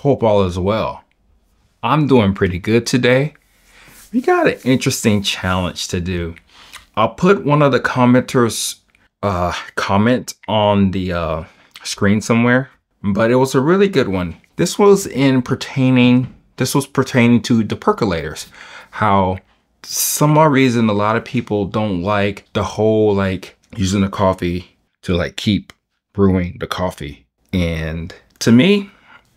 hope all is well. I'm doing pretty good today. We got an interesting challenge to do. I'll put one of the commenters' comment on the screen somewhere, but it was a really good one. This was pertaining to the percolators, how some odd reason a lot of people don't like the whole using the coffee to keep brewing the coffee. And to me,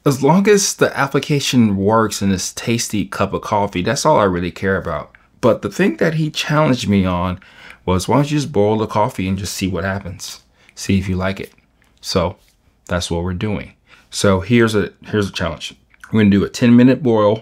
as long as the application works in this tasty cup of coffee, that's all I really care about. But the thing that he challenged me on was, why don't you just boil the coffee and just see what happens? See if you like it. So that's what we're doing. So here's a challenge. We're gonna do a 10-minute boil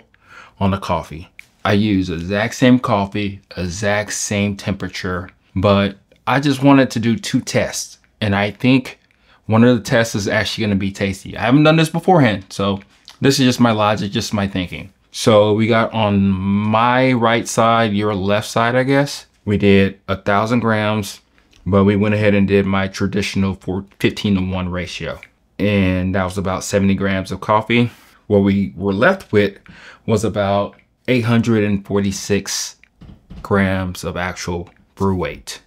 on the coffee. I use the exact same coffee, exact same temperature, but I just wanted to do 2 tests. And I think one of the tests is actually gonna be tasty. I haven't done this beforehand, so this is just my logic, just my thinking. So we got on my right side, your left side, I guess. We did 1,000 grams, but we went ahead and did my traditional 15:1 ratio. And that was about 70 grams of coffee. What we were left with was about 846 grams of actual brew weight.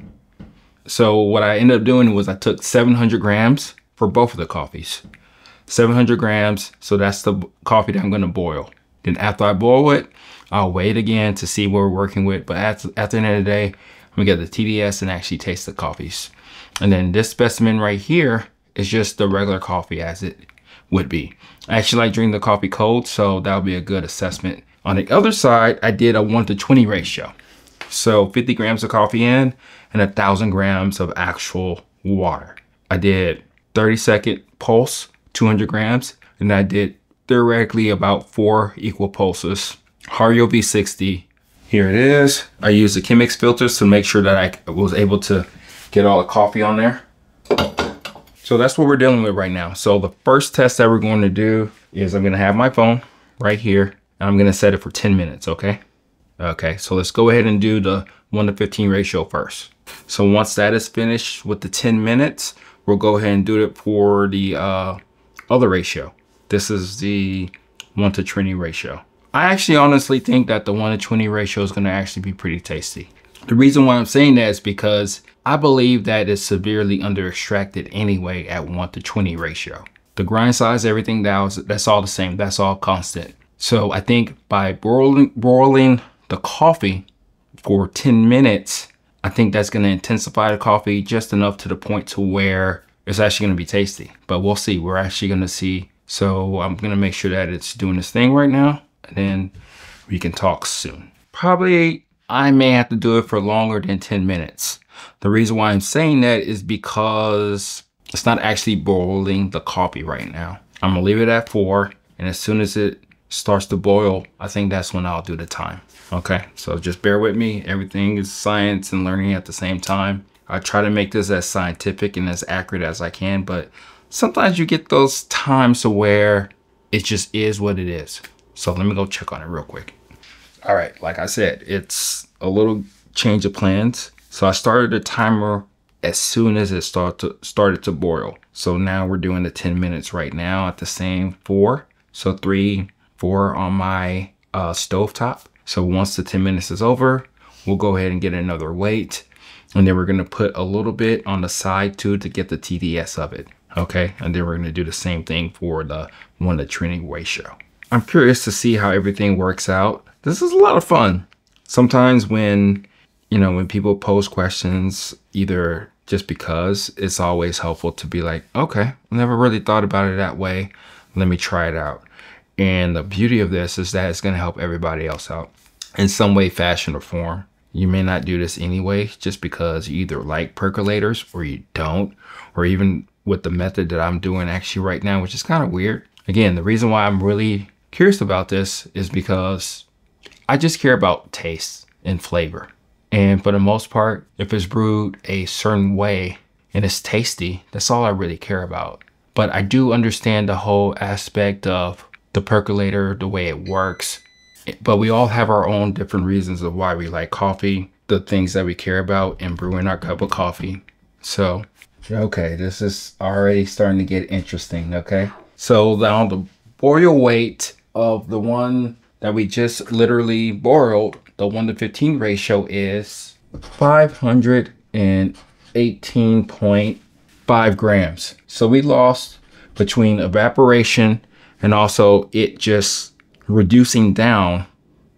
So what I ended up doing was I took 700 grams for both of the coffees. 700 grams, so that's the coffee that I'm gonna boil. Then after I boil it, I'll weigh it again to see what we're working with. But at the end of the day, I'm gonna get the TDS and actually taste the coffees. And then this specimen right here is just the regular coffee as it would be. I actually like drinking the coffee cold, so that'll be a good assessment. On the other side, I did a 1:20 ratio. So 50 grams of coffee in and 1,000 grams of actual water. I did 30-second pulse, 200 grams, and I did theoretically about 4 equal pulses. Hario V60, here it is. I used the Chemex filters to make sure that I was able to get all the coffee on there. So that's what we're dealing with right now. So the first test that we're going to do is I'm gonna have my phone right here, and I'm gonna set it for 10 minutes, okay? Okay, so let's go ahead and do the 1:15 ratio first. So once that is finished with the 10 minutes, we'll go ahead and do it for the other ratio. This is the 1:20 ratio. I actually honestly think that the 1:20 ratio is gonna actually be pretty tasty. The reason why I'm saying that is because I believe that it's severely under-extracted anyway at 1:20 ratio. The grind size, everything, that's all the same, that's all constant. So I think by broiling the coffee for 10 minutes, I think that's gonna intensify the coffee just enough to the point to where it's actually gonna be tasty, but we'll see, we're actually gonna see. So I'm gonna make sure that it's doing this thing right now, and then we can talk soon. Probably I may have to do it for longer than 10 minutes. The reason why I'm saying that is because it's not actually boiling the coffee right now. I'm gonna leave it at 4, and as soon as it starts to boil, I think that's when I'll do the time. Okay, so just bear with me. Everything is science and learning at the same time. I try to make this as scientific and as accurate as I can, but sometimes you get those times to where it just is what it is. So let me go check on it real quick. All right, like I said, it's a little change of plans. So I started the timer as soon as it started to boil. So now we're doing the 10 minutes right now at the same 4. So 3, 4 on my stovetop. So once the 10 minutes is over, we'll go ahead and get another weight. And then we're gonna put a little bit on the side too to get the TDS of it, okay? And then we're gonna do the same thing for the 1:20 ratio. I'm curious to see how everything works out. This is a lot of fun. Sometimes when, you know, when people pose questions, either just because, it's always helpful to be like, okay, I never really thought about it that way. Let me try it out. And the beauty of this is that it's gonna help everybody else out in some way, fashion, or form. You may not do this anyway, just because you either like percolators or you don't, or even with the method that I'm doing actually right now, which is kind of weird. Again, the reason why I'm really curious about this is because I just care about taste and flavor. And for the most part, if it's brewed a certain way and it's tasty, that's all I really care about. But I do understand the whole aspect of the percolator, the way it works. But we all have our own different reasons of why we like coffee, the things that we care about in brewing our cup of coffee. So, okay, this is already starting to get interesting, okay? So now the or your weight of the one that we just literally borrowed, the 1:15 ratio is 518.5 grams. So we lost between evaporation and also it just reducing down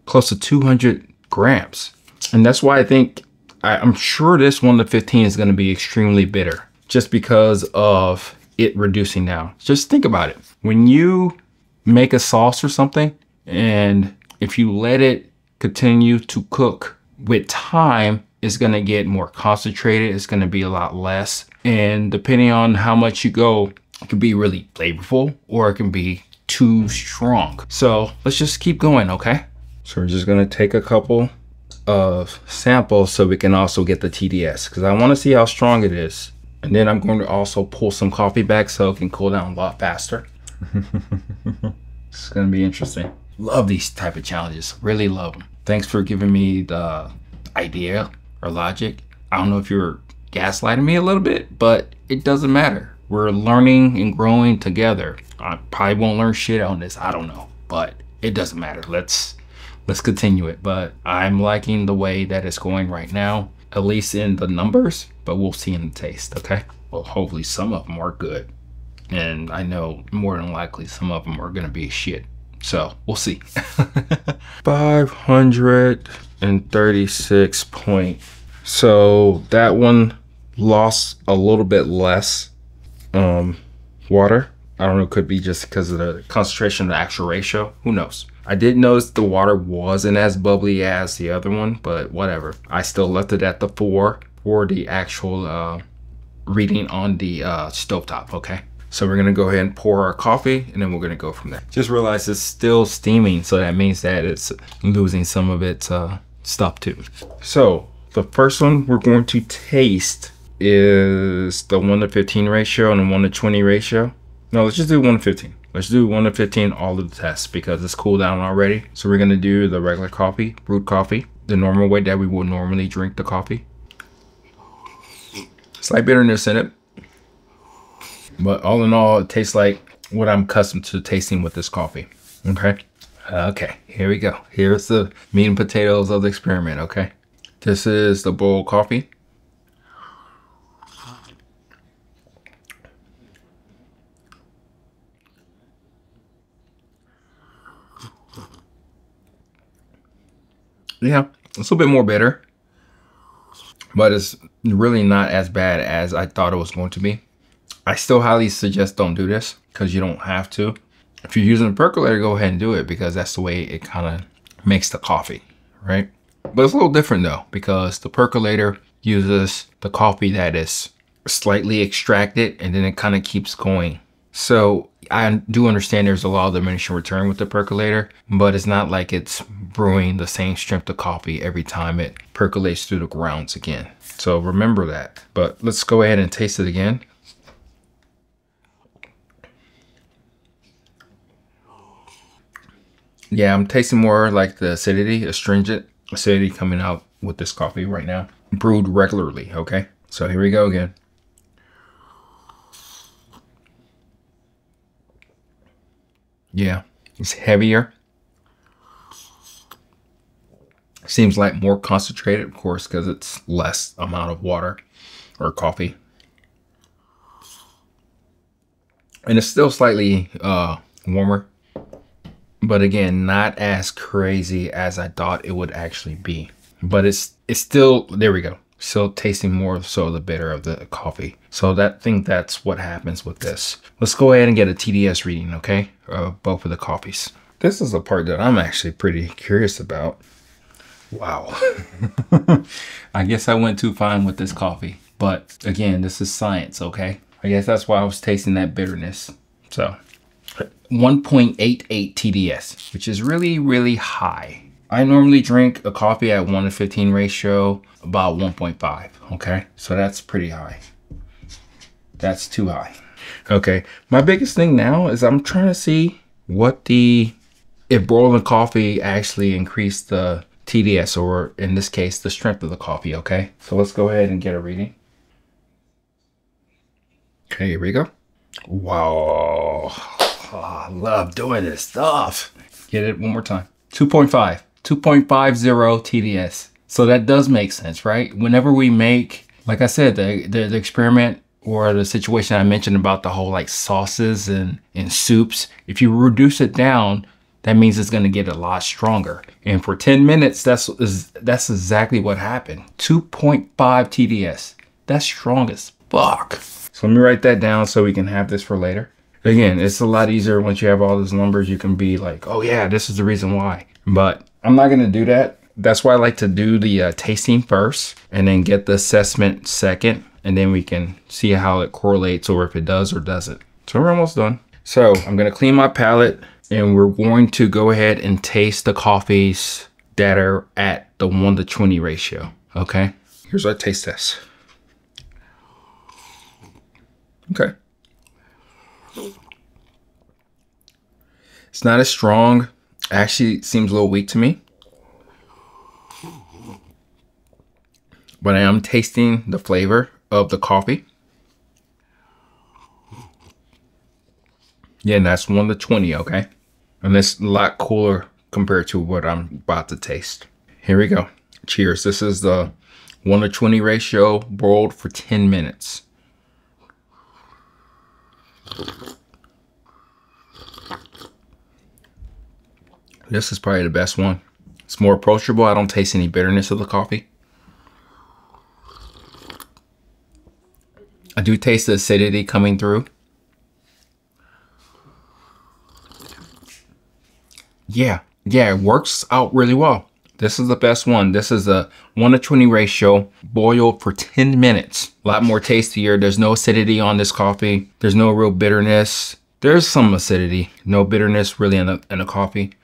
close to 200 grams. And that's why I think, I'm sure this 1:15 is going to be extremely bitter just because of it reducing down. Just think about it. When you make a sauce or something, and if you let it continue to cook with time, it's going to get more concentrated. It's going to be a lot less. And depending on how much you go, it can be really flavorful or it can be too strong. So let's just keep going, okay? So we're just going to take a couple of samples so we can also get the TDS, because I want to see how strong it is. And then I'm going to also pull some coffee back so it can cool down a lot faster. It's going to be interesting. Love these type of challenges. Really love them. Thanks for giving me the idea or logic. I don't know if you're gaslighting me a little bit, but it doesn't matter. We're learning and growing together. I probably won't learn shit on this. I don't know, but it doesn't matter. Let's continue it, but I'm liking the way that it's going right now, at least in the numbers, but we'll see in the taste, okay? Well, hopefully some of them are good. And I know more than likely some of them are gonna be shit. So we'll see. 536 point. So that one lost a little bit less water. I don't know, it could be just because of the concentration of the actual ratio, who knows? I did notice the water wasn't as bubbly as the other one, but whatever. I still left it at the 4 for the actual reading on the stovetop, okay? So we're gonna go ahead and pour our coffee and then we're gonna go from there. Just realize it's still steaming, so that means that it's losing some of its stuff too. So the first one we're going to taste is the 1:15 ratio and the 1:20 ratio. No, let's just do 1:15. Let's do 1:15 all of the tests because it's cooled down already. So we're gonna do the regular coffee, brewed coffee, the normal way that we will normally drink the coffee. Slight bitterness in it. But all in all, it tastes like what I'm accustomed to tasting with this coffee, okay? Okay, here we go. Here's the meat and potatoes of the experiment, okay? This is the boiled coffee. Yeah, it's a little bit more bitter, but it's really not as bad as I thought it was going to be. I still highly suggest don't do this because you don't have to. If you're using a percolator, go ahead and do it because that's the way it kind of makes the coffee, right? But it's a little different though because the percolator uses the coffee that is slightly extracted and then it kind of keeps going. So I do understand there's a law of diminishing return with the percolator, but it's not like it's brewing the same strength of coffee every time it percolates through the grounds again. So remember that, but let's go ahead and taste it again. Yeah, I'm tasting more like the acidity, astringent acidity coming out with this coffee right now, brewed regularly, okay? So here we go again. Yeah, it's heavier. Seems like more concentrated, of course, because it's less amount of water or coffee. And it's still slightly warmer, but again, not as crazy as I thought it would actually be. But it's still, there we go. Still tasting more so the bitter of the coffee. So that thing, that's what happens with this. Let's go ahead and get a TDS reading, okay? Both of the coffees. This is the part that I'm actually pretty curious about. Wow. I guess I went too fine with this coffee. But again, this is science, okay? I guess that's why I was tasting that bitterness. So 1.88 TDS, which is really, really high. I normally drink a coffee at 1:15 ratio, about 1.5, okay? So that's pretty high. That's too high. Okay, my biggest thing now is I'm trying to see what the, if boiling coffee actually increased the TDS, or in this case, the strength of the coffee, okay? So let's go ahead and get a reading. Okay, here we go. Wow. Oh, I love doing this stuff. Get it one more time. 2.5. 2.50 TDS. So that does make sense, right? Whenever we make, like I said, the experiment or the situation I mentioned about the whole like sauces and soups, if you reduce it down, that means it's gonna get a lot stronger. And for 10 minutes, that's exactly what happened. 2.5 TDS. That's strong as fuck. So let me write that down so we can have this for later. Again, it's a lot easier once you have all those numbers. You can be like, oh yeah, this is the reason why. But I'm not going to do that. That's why I like to do the tasting first and then get the assessment second. And then we can see how it correlates or if it does or doesn't. So we're almost done. So I'm going to clean my palette and we're going to go ahead and taste the coffees that are at the 1:20 ratio. Okay, here's our taste test. Okay. It's not as strong. Actually, it seems a little weak to me. But I am tasting the flavor of the coffee. Yeah, and that's 1:20, okay? And that's a lot cooler compared to what I'm about to taste. Here we go. Cheers. This is the 1:20 ratio, boiled for 10 minutes. This is probably the best one. It's more approachable. I don't taste any bitterness of the coffee. I do taste the acidity coming through. Yeah, it works out really well. This is the best one. This is a 1:20 ratio, boiled for 10 minutes. A lot more tastier. There's no acidity on this coffee. There's no real bitterness. There's some acidity, no bitterness really in the coffee.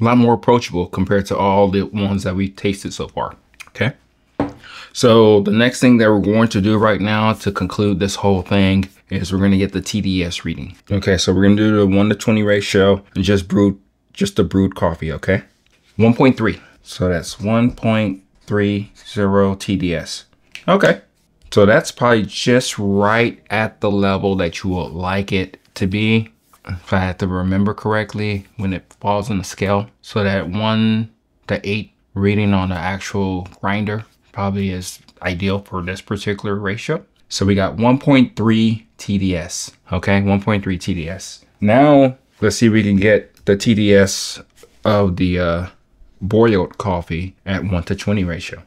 A lot more approachable compared to all the ones that we've tasted so far, okay? So the next thing that we're going to do right now to conclude this whole thing is we're gonna get the TDS reading. Okay, so we're gonna do the 1:20 ratio and just the brewed coffee, okay? 1.3, so that's 1.30 TDS. Okay, so that's probably just right at the level that you would like it to be, if I have to remember correctly, when it falls on the scale. So that 1:8 reading on the actual grinder probably is ideal for this particular ratio. So we got 1.3 TDS, okay? 1.3 TDS. Now, let's see if we can get the TDS of the boiled coffee at 1:20 ratio.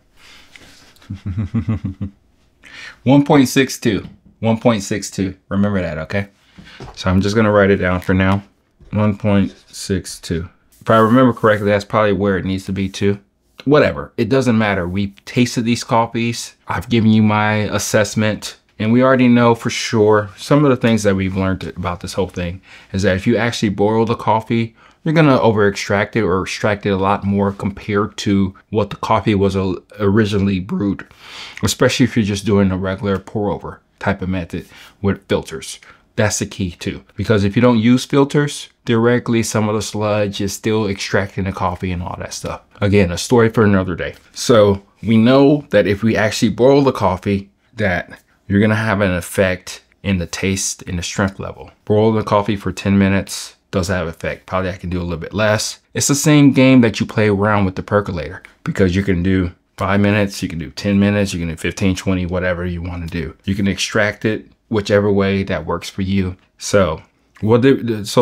1.62. Remember that, okay? So I'm just gonna write it down for now. 1.62. If I remember correctly, that's probably where it needs to be too. Whatever, it doesn't matter. We've tasted these coffees. I've given you my assessment. And we already know for sure, some of the things that we've learned about this whole thing is that if you actually boil the coffee, you're gonna over extract it or extract it a lot more compared to what the coffee was originally brewed, especially if you're just doing a regular pour over type of method with filters. That's the key too, because if you don't use filters, theoretically some of the sludge is still extracting the coffee and all that stuff. Again, a story for another day. So we know that if we actually boil the coffee, that you're gonna have an effect in the taste and the strength level. Boil the coffee for 10 minutes does have an effect. Probably I can do a little bit less. It's the same game that you play around with the percolator, because you can do 5 minutes, you can do 10 minutes, you can do 15, 20, whatever you wanna do. You can extract it whichever way that works for you. So, so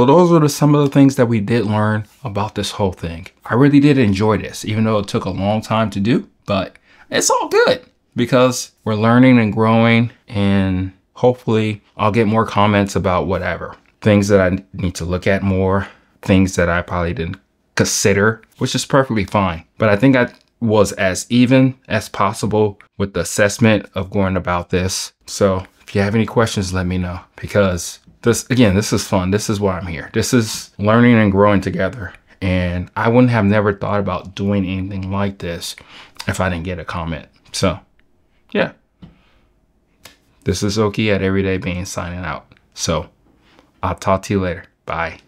those are some of the things that we did learn about this whole thing. I really did enjoy this, even though it took a long time to do, but it's all good, because we're learning and growing, and hopefully I'll get more comments about whatever. Things that I need to look at more, things that I probably didn't consider, which is perfectly fine. But I think I was as even as possible with the assessment of going about this. So if you have any questions, let me know, because this is fun. This is why I'm here. This is learning and growing together. And I wouldn't have never thought about doing anything like this if I didn't get a comment. So yeah, this is Oki at Everyday Beans signing out. So I'll talk to you later. Bye.